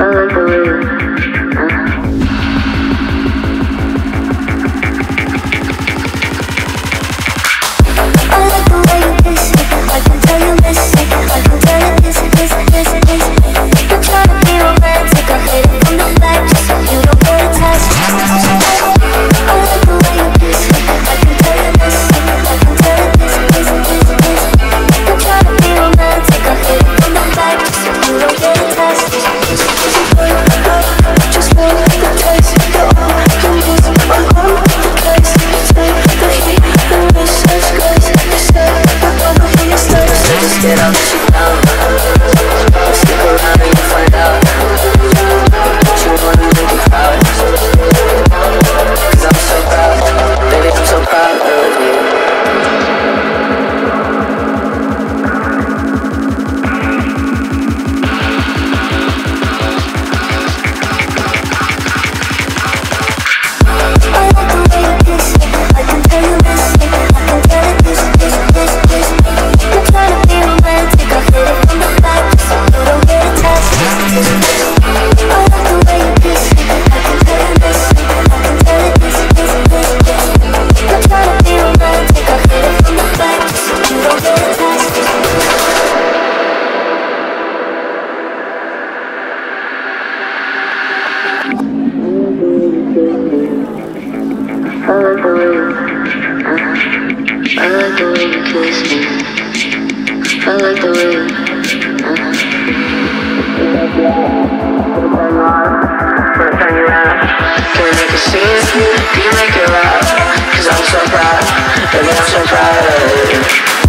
Feel like you're loud, 'cause I'm so proud, baby, I'm so proud of you.